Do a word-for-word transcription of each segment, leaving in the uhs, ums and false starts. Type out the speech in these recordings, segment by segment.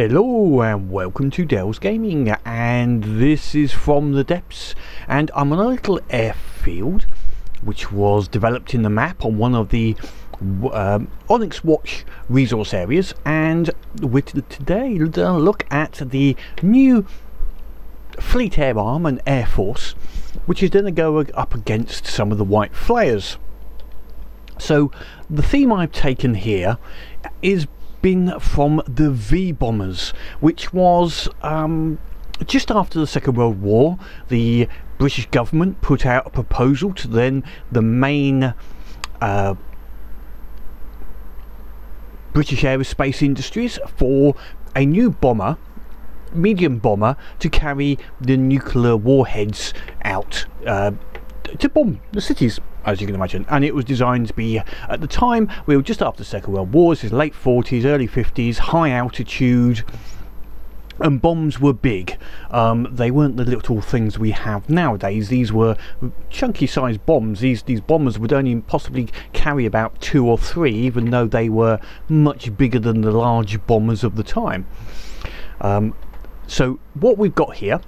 Hello and welcome to Dell's Gaming, and this is From The Depths, and I'm on a little airfield which was developed in the map on one of the um, Onyx Watch resource areas, and we're today going to look at the new Fleet Air Arm and Air Force, which is going to go up against some of the White Flayers. So the theme I've taken here is been from the V-bombers, which was um, just after the Second World War. The British government put out a proposal to then the main uh, British aerospace industries for a new bomber, medium bomber, to carry the nuclear warheads out uh, to bomb the cities, as you can imagine. And it was designed to be, at the time, we were just after the Second World War, this is late forties, early fifties, high altitude, and bombs were big. Um, they weren't the little things we have nowadays. These were chunky sized bombs. These, these bombers would only possibly carry about two or three, even though they were much bigger than the large bombers of the time. Um, so what we've got here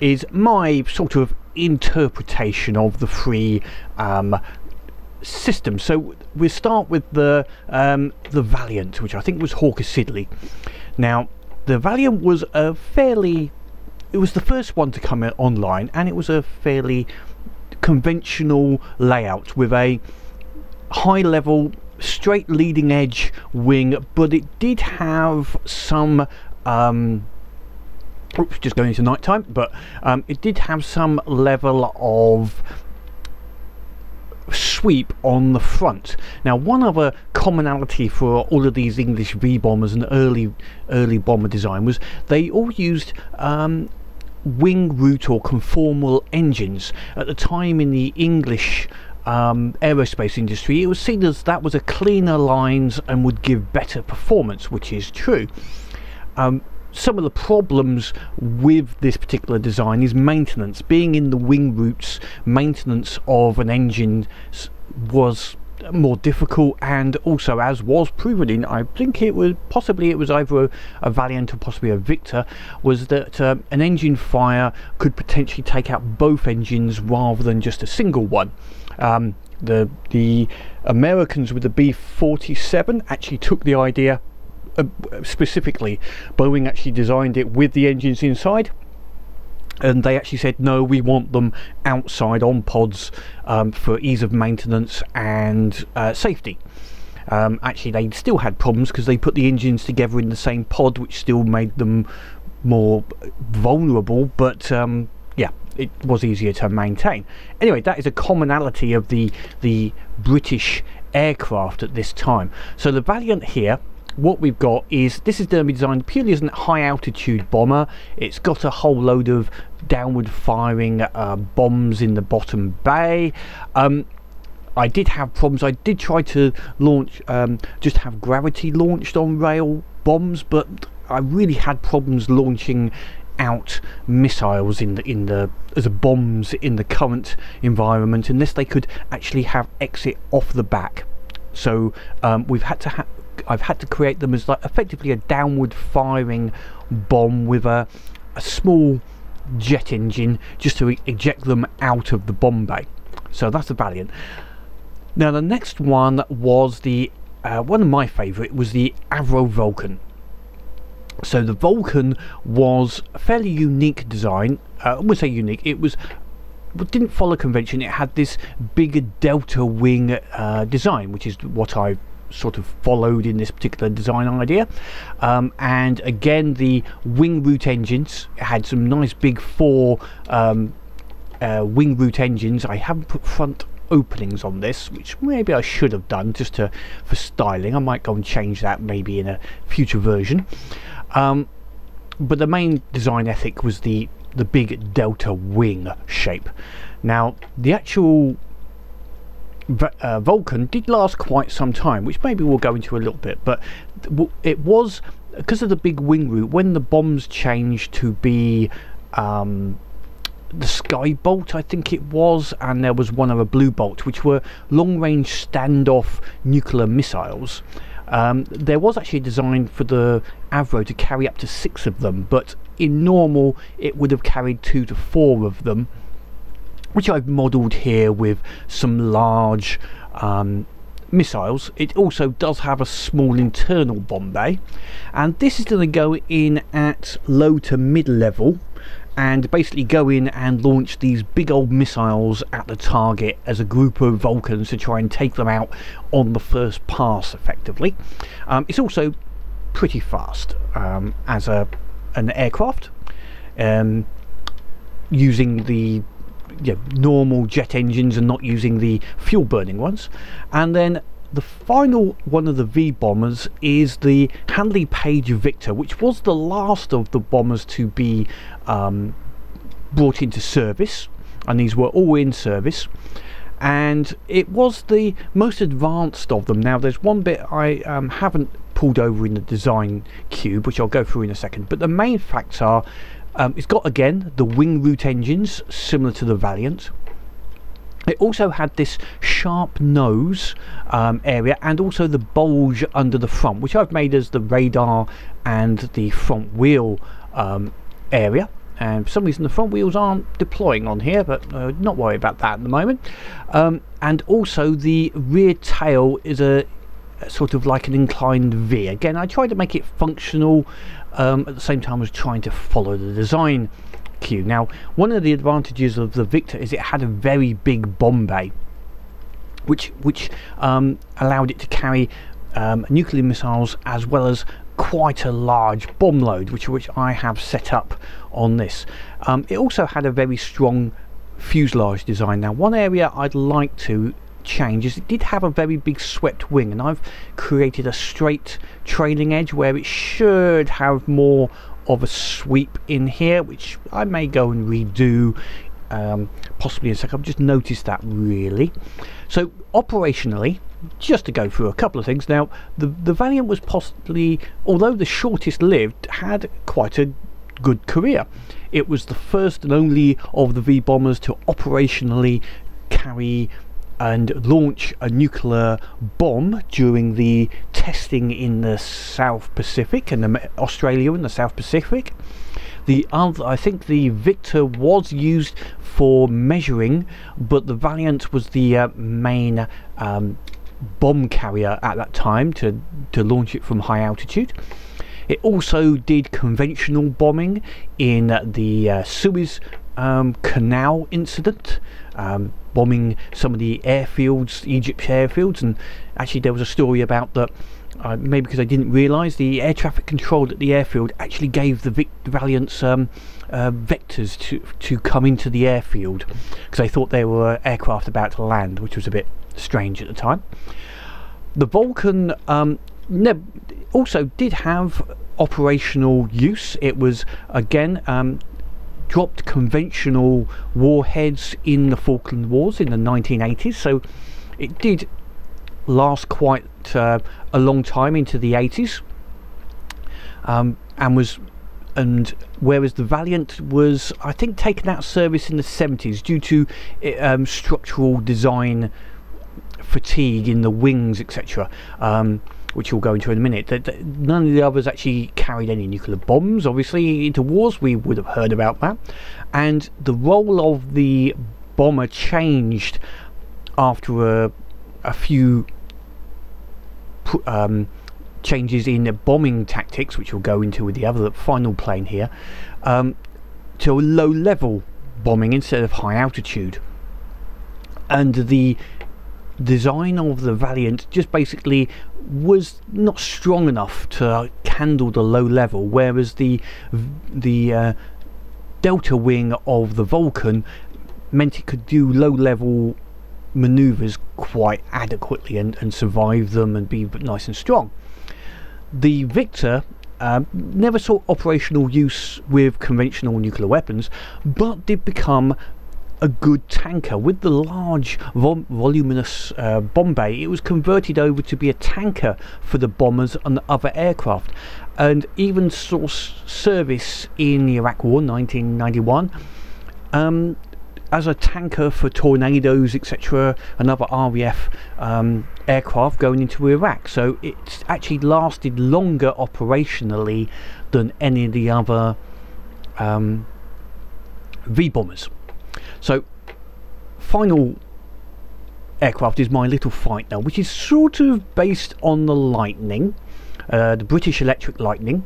is my sort of interpretation of the three um, systems. So we start with the um, the Valiant, which I think was Hawker Siddeley. Now the Valiant was a fairly, it was the first one to come online, and it was a fairly conventional layout with a high level straight leading edge wing, but it did have some um, oops, just going into night time, but um, it did have some level of sweep on the front. Now, one other commonality for all of these English V-bombers and early early bomber design was they all used um, wing root or conformal engines. At the time in the English um, aerospace industry, it was seen as that was a cleaner lines and would give better performance, which is true. Um, Some of the problems with this particular design is maintenance. Being in the wing roots, maintenance of an engine was more difficult, and also, as was proven in, I think it was possibly it was either a, a Valiant or possibly a Victor, was that uh, an engine fire could potentially take out both engines rather than just a single one. Um, the the Americans with the B forty-seven actually took the idea. Uh, specifically, Boeing actually designed it with the engines inside, and they actually said no, we want them outside on pods um, for ease of maintenance and uh, safety. Um, actually, they still had problems because they put the engines together in the same pod, which still made them more vulnerable, but um, yeah, it was easier to maintain. Anyway, that is a commonality of the the British aircraft at this time. So the Valiant here, what we've got is, this is going to be designed purely as a high altitude bomber. It's got a whole load of downward firing uh, bombs in the bottom bay. um, I did have problems. I did try to launch um, just have gravity launched on rail bombs, but I really had problems launching out missiles in the in the as a bombs in the current environment unless they could actually have exit off the back. So um, we've had to have I've had to create them as like effectively a downward firing bomb with a, a small jet engine just to eject them out of the bomb bay. So that's the Valiant. Now the next one was the uh, one of my favourite was the Avro Vulcan. So the Vulcan was a fairly unique design. Uh, I would say unique. It was didn't follow convention. It had this bigger delta wing uh, design, which is what I sort of followed in this particular design idea. Um, and again, the wing root engines had some nice big four um, uh, wing root engines. I haven't put front openings on this, which maybe I should have done just to for styling. I might go and change that maybe in a future version. Um, but the main design ethic was the the big delta wing shape. Now the actual Uh, Vulcan did last quite some time, which maybe we'll go into a little bit, but it was because of the big wing root. When the bombs changed to be um, the Skybolt, I think it was, and there was one of a Blue Bolt, which were long range standoff nuclear missiles, Um, there was actually a design for the Avro to carry up to six of them, but in normal it would have carried two to four of them, which I've modelled here with some large um, missiles. It also does have a small internal bomb bay, and this is going to go in at low to mid level and basically go in and launch these big old missiles at the target as a group of Vulcans to try and take them out on the first pass effectively. Um, it's also pretty fast um, as a an aircraft, um, using the you know, normal jet engines and not using the fuel burning ones. And then the final one of the V-bombers is the Handley Page Victor, which was the last of the bombers to be um, brought into service, and these were all in service, and it was the most advanced of them. Now there's one bit I um, haven't pulled over in the design cube, which I'll go through in a second, but the main facts are um, it's got again the wing root engines similar to the Valiant. It also had this sharp nose um, area and also the bulge under the front, which I've made as the radar and the front wheel um, area. And for some reason the front wheels aren't deploying on here, but uh, not worry about that at the moment. Um, and also the rear tail is a sort of like an inclined V. Again, I tried to make it functional um, at the same time as trying to follow the design. Now, one of the advantages of the Victor is it had a very big bomb bay, which which um, allowed it to carry um, nuclear missiles as well as quite a large bomb load, which which I have set up on this. Um, it also had a very strong fuselage design. Now, one area I'd like to change is it did have a very big swept wing, and I've created a straight trailing edge where it should have more of a sweep in here, which I may go and redo um, possibly in a second. I've just noticed that really. So operationally, just to go through a couple of things now, the, the Valiant was possibly, although the shortest lived, had quite a good career. It was the first and only of the V-bombers to operationally carry and launch a nuclear bomb during the testing in the South Pacific and the Australia and the South Pacific. The other, I think the Victor was used for measuring, but the Valiant was the uh, main um, bomb carrier at that time to to launch it from high altitude. It also did conventional bombing in the uh, Suez um, Canal incident, um, bombing some of the airfields, Egypt's airfields, and actually there was a story about that, uh, maybe because I didn't realise, the air traffic control at the airfield actually gave the Vic Valiant's um, uh, vectors to, to come into the airfield because they thought they were aircraft about to land, which was a bit strange at the time. The Vulcan um, also did have operational use. It was again um, dropped conventional warheads in the Falkland Wars in the nineteen eighties, so it did last quite uh, a long time into the eighties, um, and was and whereas the Valiant was, I think, taken out of service in the seventies due to um, structural design fatigue in the wings, etc., um, which we'll go into in a minute. None of the others actually carried any nuclear bombs, obviously, into wars. We would have heard about that. And the role of the bomber changed after a, a few um, changes in the bombing tactics, which we'll go into with the other the final plane here, um, to a low-level bombing instead of high altitude. And the design of the Valiant just basically was not strong enough to handle the low level, whereas the the uh, delta wing of the Vulcan meant it could do low level maneuvers quite adequately and, and survive them and be nice and strong. The Victor um, never saw operational use with conventional nuclear weapons, but did become a good tanker. With the large vol voluminous uh, bomb bay, it was converted over to be a tanker for the bombers and other aircraft, and even saw service in the Iraq War nineteen ninety-one, um, as a tanker for tornadoes, et cetera, and other R A F um, aircraft going into Iraq. So it's actually lasted longer operationally than any of the other um, V-bombers. So final aircraft is my little fight now, which is sort of based on the Lightning, uh, the British Electric Lightning.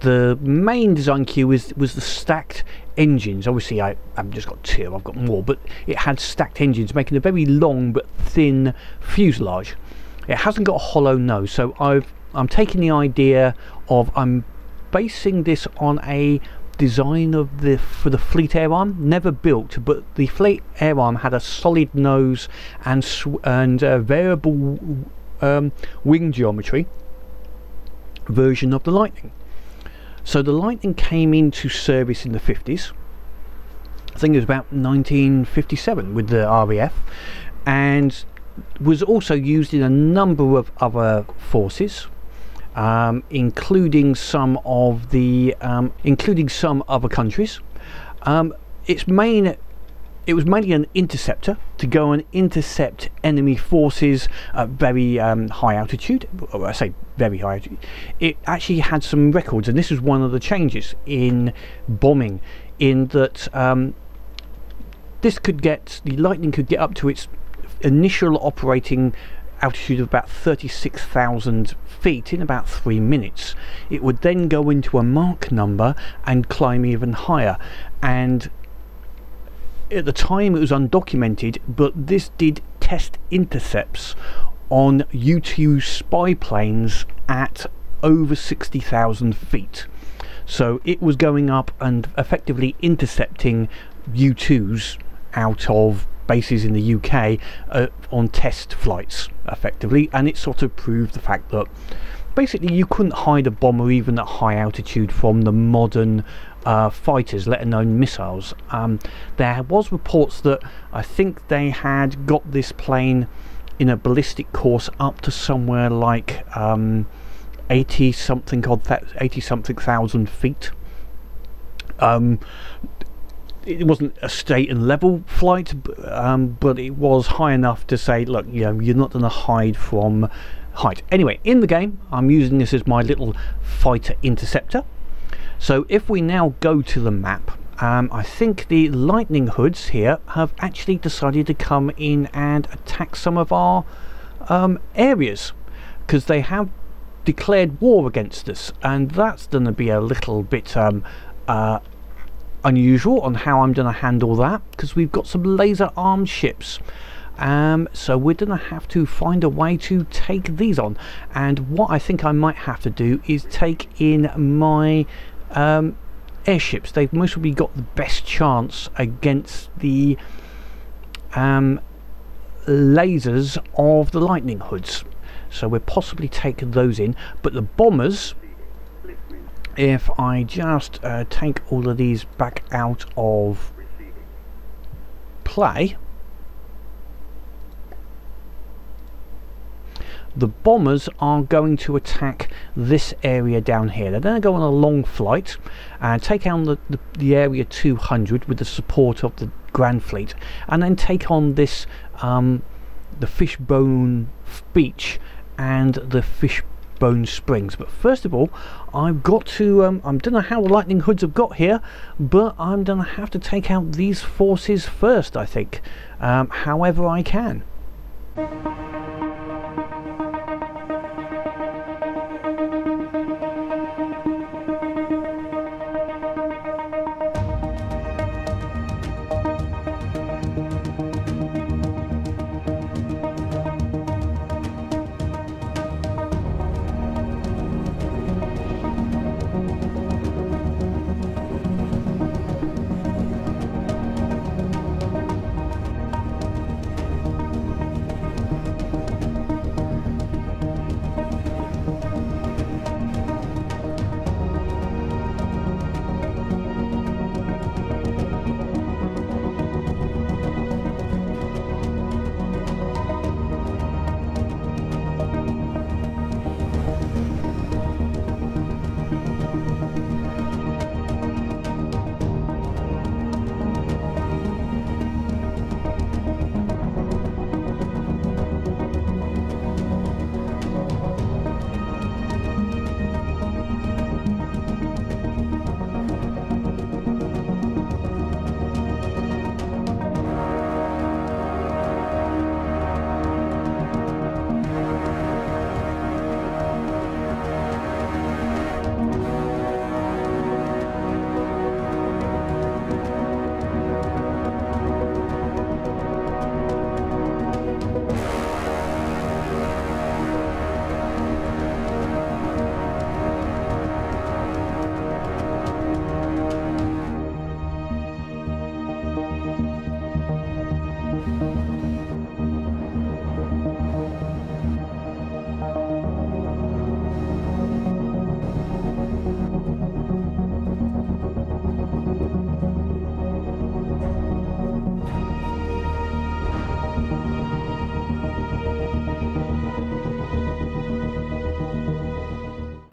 The main design queue was was the stacked engines. Obviously I haven't just got two, I've got more, but it had stacked engines making a very long but thin fuselage. It hasn't got a hollow nose, so I've I'm taking the idea of I'm basing this on a design of the for the Fleet Air Arm, never built, but the Fleet Air Arm had a solid nose and sw and a variable um, wing geometry version of the Lightning. So the Lightning came into service in the fifties, I think it was about nineteen fifty-seven with the R A F, and was also used in a number of other forces, um, including some of the um, including some other countries. Um, its main it was mainly an interceptor to go and intercept enemy forces at very um, high altitude. Or I say very high altitude. It actually had some records, and this is one of the changes in bombing, in that um, this could get the Lightning could get up to its initial operating altitude of about thirty-six thousand feet in about three minutes. It would then go into a Mach number and climb even higher, and at the time it was undocumented, but this did test intercepts on U two spy planes at over sixty thousand feet. So it was going up and effectively intercepting U twos out of bases in the U K uh, on test flights effectively, and it sort of proved the fact that basically you couldn't hide a bomber even at high altitude from the modern Uh, fighters, let alone missiles. Um, there was reports that I think they had got this plane in a ballistic course up to somewhere like um, eighty something odd, eighty something thousand feet. Um, it wasn't a state and level flight, um, but it was high enough to say, look, you know, you're not going to hide from height. Anyway, in the game, I'm using this as my little fighter interceptor. So if we now go to the map, um, I think the Lightning Hoods here have actually decided to come in and attack some of our um, areas, because they have declared war against us, and that's going to be a little bit um, uh, unusual on how I'm going to handle that, because we've got some laser armed ships. Um, so we're going to have to find a way to take these on, and what I think I might have to do is take in my um, airships. They've most probably got the best chance against the um, lasers of the Lightning Hoods, so we'll possibly take those in. But the bombers, if I just uh, take all of these back out of play, the bombers are going to attack this area down here. They're going to go on a long flight and take on the, the, the area two hundred with the support of the Grand Fleet, and then take on this um, the Fishbone Beach and the Fishbone Springs. But first of all, I've got to um, I don't know how the Lightning Hoods have got here, but I'm going to have to take out these forces first, I think, um, however I can.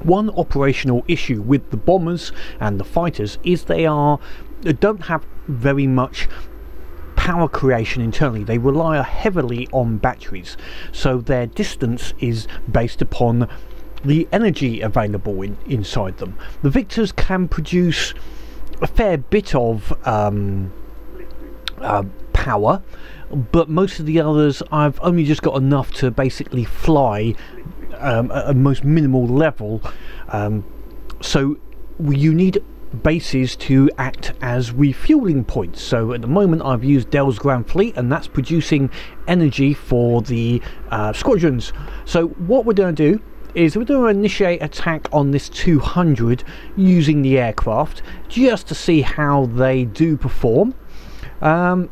One operational issue with the bombers and the fighters is they are don't have very much power creation internally. They rely heavily on batteries, so their distance is based upon the energy available in, inside them. The Victors can produce a fair bit of um, uh, power, but most of the others I've only just got enough to basically fly um, at a most minimal level, um, so you need bases to act as refueling points. So at the moment I've used Dell's Grand Fleet, and that's producing energy for the uh, squadrons. So what we're going to do is we're going to initiate attack on this two hundred using the aircraft just to see how they do perform, um,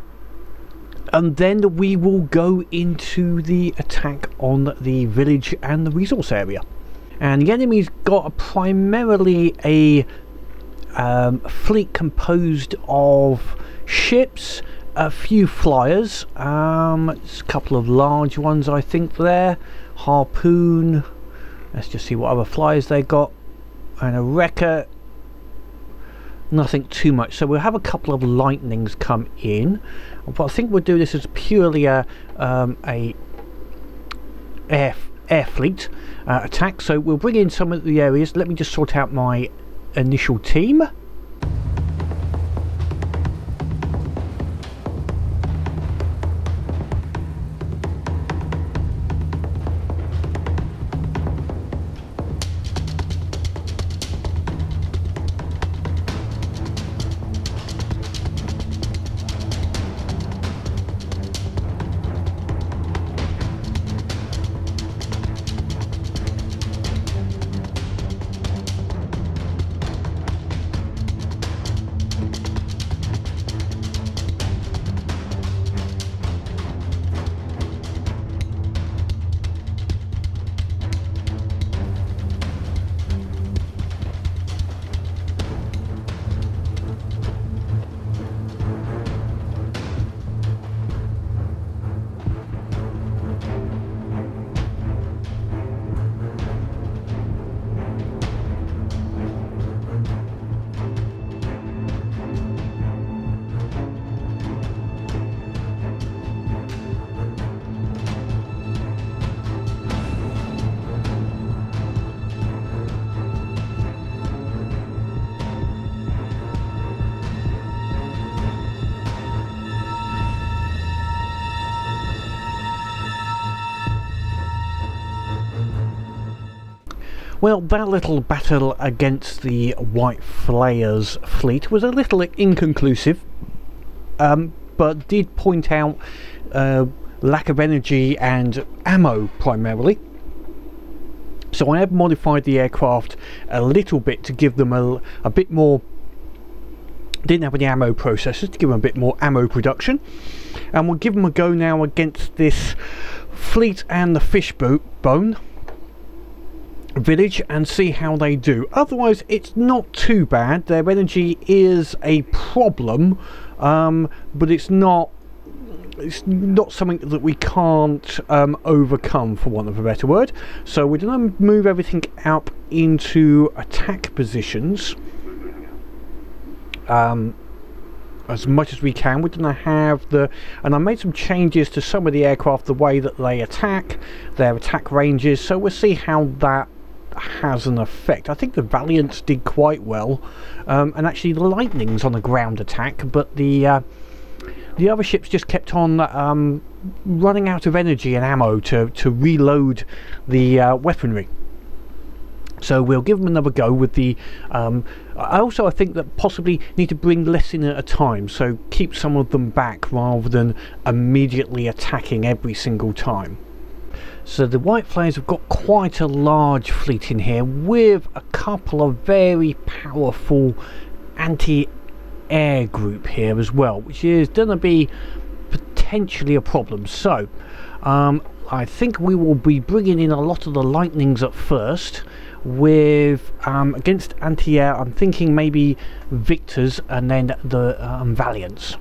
and then we will go into the attack on the village and the resource area. And the enemy's got primarily a Um, fleet composed of ships, a few flyers, um, a couple of large ones I think there, Harpoon, let's just see what other flyers they got, and a wrecker, nothing too much. So we'll have a couple of Lightnings come in, but I think we'll do this as purely a, um, a air, air fleet uh, attack. So we'll bring in some of the areas. Let me just sort out my initial team. Well, that little battle against the White Flayers fleet was a little inconclusive, um, but did point out uh, lack of energy and ammo primarily. So I have modified the aircraft a little bit to give them a, a bit more, didn't have any ammo processors, to give them a bit more ammo production. And we'll give them a go now against this fleet and the Fishbone village and see how they do. Otherwise it's not too bad. Their energy is a problem, um, but it's not it's not something that we can't um, overcome, for want of a better word. So we're going to move everything up into attack positions um, as much as we can. We're going to have the, and I made some changes to some of the aircraft, the way that they attack, their attack ranges, so we'll see how that has an effect. I think the Valiants did quite well, um, and actually the Lightning's on a ground attack, but the uh, the other ships just kept on um, running out of energy and ammo to, to reload the uh, weaponry. So we'll give them another go with the um, I also I think that possibly need to bring less in at a time, so keep some of them back rather than immediately attacking every single time. So the White Flayers have got quite a large fleet in here with a couple of very powerful anti-air group here as well, which is going to be potentially a problem. So um, I think we will be bringing in a lot of the Lightnings at first with um, against anti-air. I'm thinking maybe Victors and then the um, Valiants.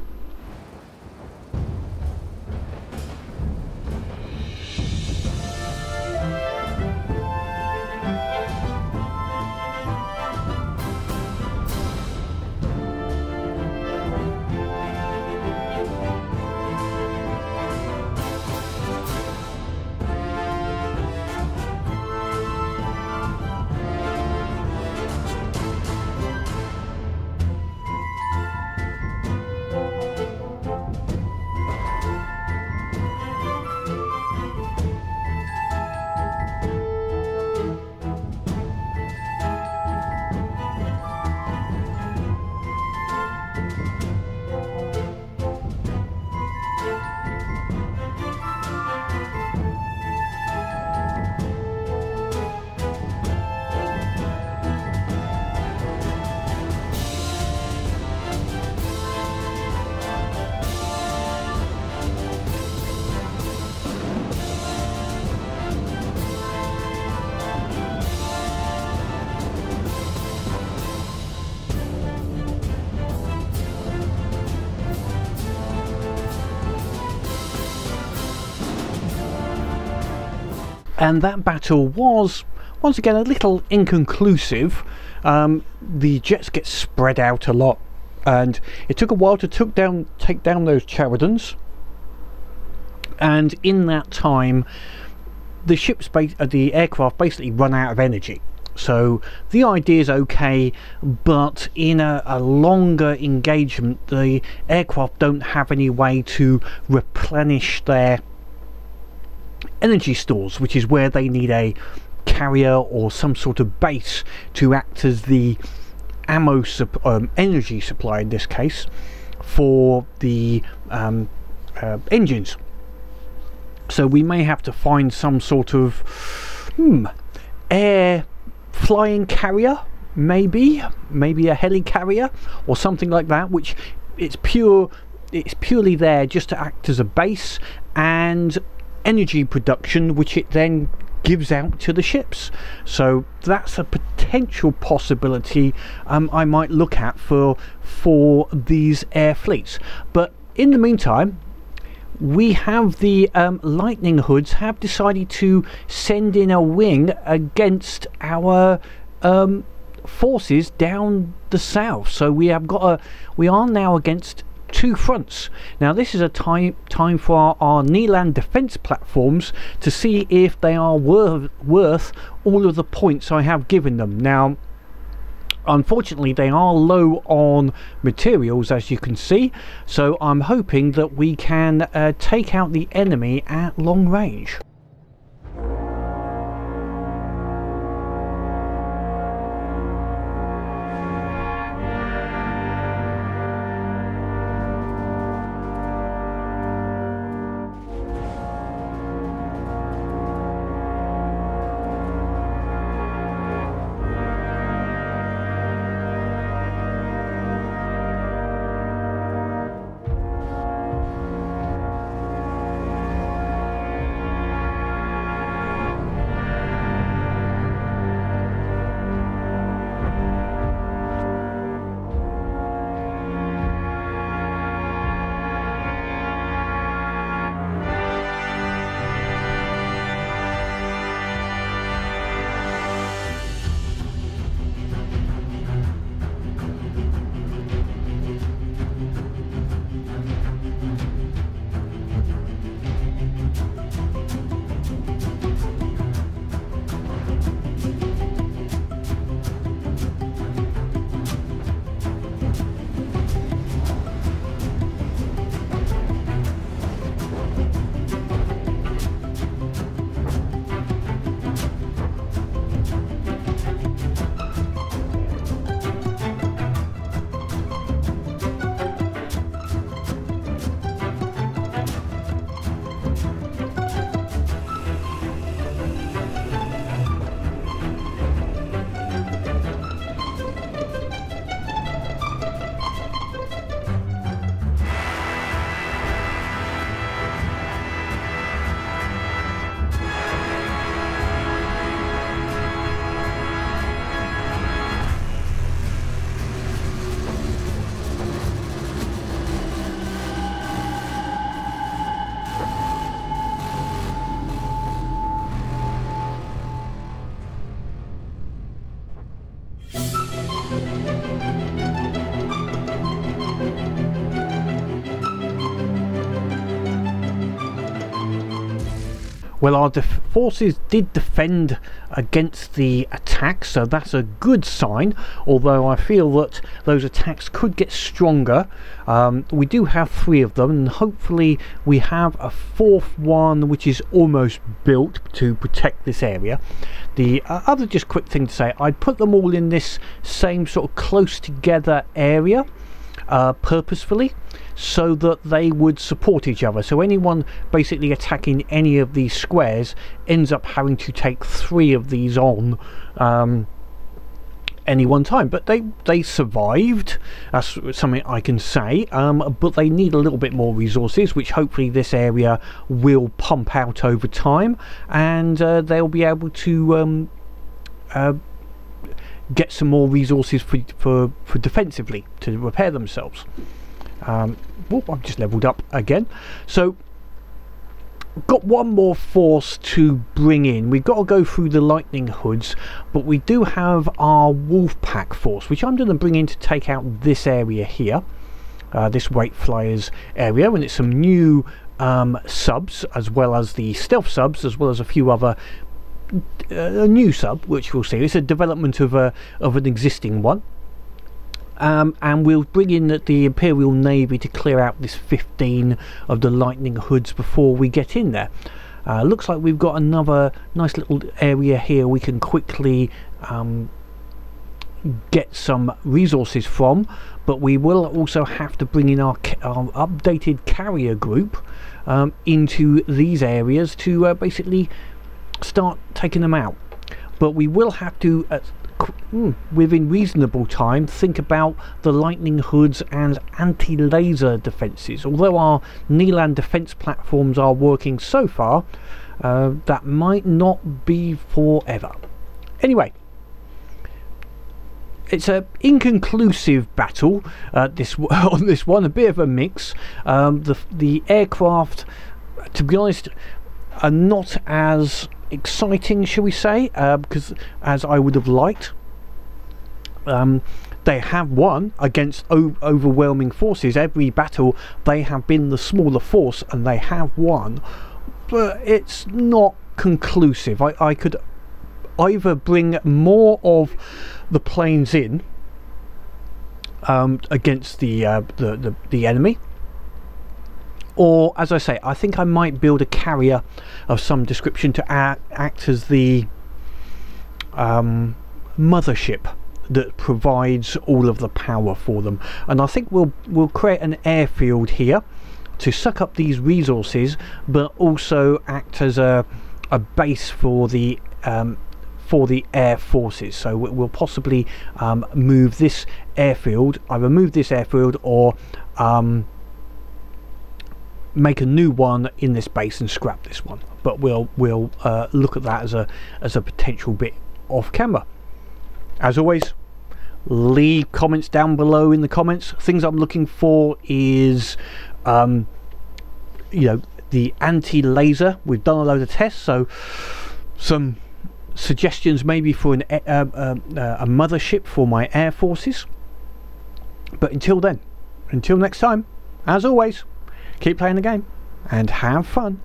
and that battle was once again a little inconclusive. Um, the jets get spread out a lot, and it took a while to took down, take down those Cheridons, and in that time the ship's base, uh, the aircraft basically run out of energy. So the idea is okay, but in a, a longer engagement the aircraft don't have any way to replenish their energy stores, which is where they need a carrier or some sort of base to act as the ammo sup um, energy supply, in this case for the um, uh, engines. So we may have to find some sort of hmm, air flying carrier, maybe maybe a helicarrier or something like that, which it's pure it's purely there just to act as a base and energy production, which it then gives out to the ships. So that's a potential possibility um, I might look at for for these air fleets. But in the meantime, we have the um, Lightning Hoods have decided to send in a wing against our um, forces down the south. So we have got a we are now against two fronts. Now this is a time time for our, our Nyland defense platforms to see if they are wor worth all of the points I have given them. Now unfortunately they are low on materials, as you can see, so I'm hoping that we can uh, take out the enemy at long range. Well, our def forces did defend against the attacks, so that's a good sign, although I feel that those attacks could get stronger. Um, we do have three of them, and hopefully we have a fourth one which is almost built to protect this area. The uh, other just quick thing to say, I'd put them all in this same sort of close together area uh, purposefully, so that they would support each other. So anyone basically attacking any of these squares ends up having to take three of these on um, any one time. But they they survived, that's something I can say, um, but they need a little bit more resources, which hopefully this area will pump out over time, and uh, they'll be able to um, uh, get some more resources for, for, for defensively to repair themselves. Um, whoop, I've just leveled up again. So got one more force to bring in. We've got to go through the lightning hoods, but we do have our wolf pack force, which I'm going to bring in to take out this area here, uh, this White Flyers area, and it's some new um, subs, as well as the stealth subs, as well as a few other uh, new sub, which we'll see. It's a development of a of an existing one. Um, and we'll bring in the Imperial Navy to clear out this fifteen of the lightning hoods before we get in there. Uh, looks like we've got another nice little area here we can quickly um, get some resources from, but we will also have to bring in our, our updated carrier group um, into these areas to uh, basically start taking them out. But we will have to uh, within reasonable time think about the lightning hoods and anti-laser defenses. Although our Nyland defense platforms are working so far, uh, that might not be forever. Anyway, it's an inconclusive battle uh, this on this one, a bit of a mix. Um, the, the aircraft, to be honest, are not as exciting, shall we say, uh, because as I would have liked. Um, they have won against o overwhelming forces. Every battle they have been the smaller force and they have won, but it's not conclusive. I, I could either bring more of the planes in um, against the, uh, the, the, the enemy, or, as I say, I think I might build a carrier of some description to act, act as the um, mothership that provides all of the power for them. And I think we'll we'll create an airfield here to suck up these resources, but also act as a a base for the um, for the air forces. So we'll possibly um, move this airfield. Either move this airfield or Um, make a new one in this base and scrap this one, but we'll we'll uh, look at that as a as a potential bit off camera. As always, leave comments down below in the comments. Things I'm looking for is um, you know, the anti-laser. We've done a load of tests, so some suggestions maybe for an uh, uh, a mothership for my air forces. But until then, until next time, as always, keep playing the game and have fun.